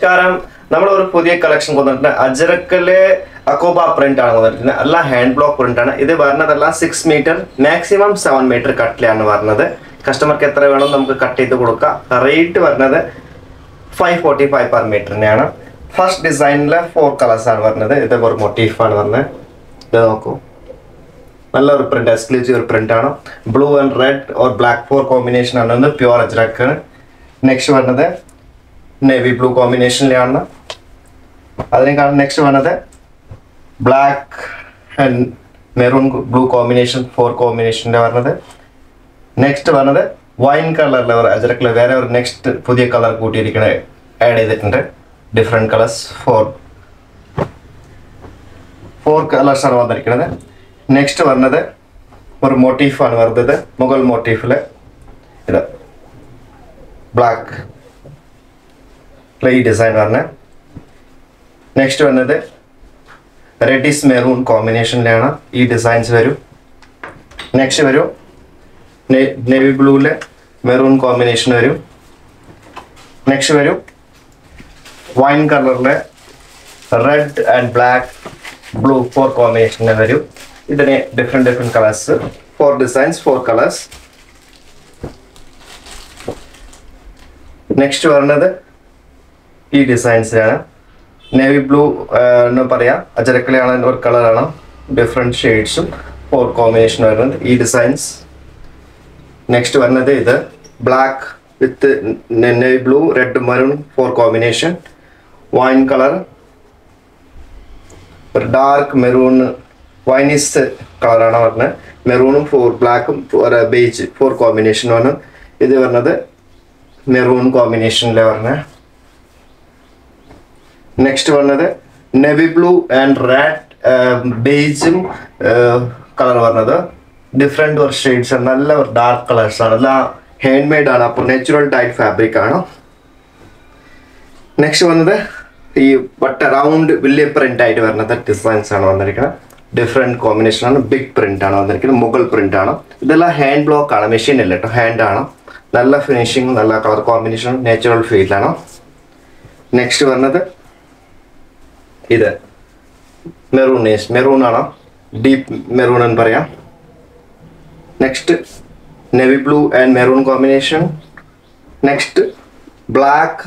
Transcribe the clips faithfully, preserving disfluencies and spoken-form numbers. Karam, number of Pudia collection, Ajarakale, Akoba print, Allah hand block print, either Varna, six meter, maximum seven meter cut land or another. Customer Katravan cut the Buruka, rate to another five forty five per meter. First design left four colors are another, either were motif and another. The Nalla print exclusive print blue and red or black four combination another pure Ajarak. Next one another. Navy blue combination leanna. Next one is black and maroon blue combination four combination. Next one is wine color level. Next pudhiya color could add different colors four four colors are next one is motif Mughal motif black. Play design varna. Next one is reddish maroon combination leana. E designs varu. Next varu navy blue le maroon combination varu. Next varu wine color le red and black blue four combination varu. Idane different different colors. Four designs four colors. Next one is E designs navy blue uh, no paraya ajarakkalana or color different shades four combination E designs. Next one is black with navy blue red maroon four combination wine color dark maroon winish color maroon four black or beige four combination one is another maroon combination. Next one is navy blue and red uh, beige uh, color. Different or shades and dark colors. Handmade natural dyed fabric. Next one is but round villa print dyed designs. Different combination big print Mughal print. This hand block machine hand. Nalla finishing nalla color combination natural feel. Next one is either maroon is maroon ana, deep maroon and paraya. Next navy blue and maroon combination. Next black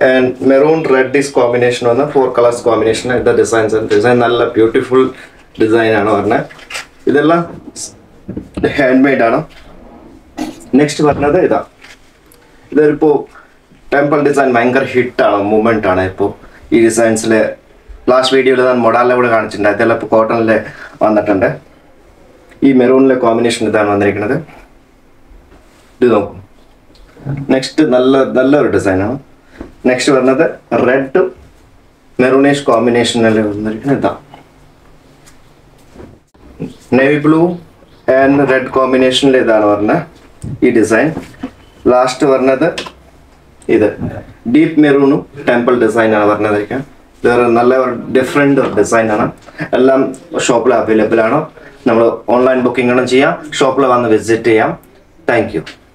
and maroon reddish combination on the four colors combination the designs and design all beautiful design ana varna handmade ana. Next varna ida idar po temple design banger hit ana movement ana ipo. E designs le last video le modal le kuda cotton le vandattunde. E maroon le combination idan vandirikkunnathu. Next nalla nalla oru design aanu. Next varnathu red maroonish combination le vandirikkunnathu. Navy blue and red combination le idan varna. E design last varnathu either deep maroon temple design there are different design shop available online booking shop visit. Thank you.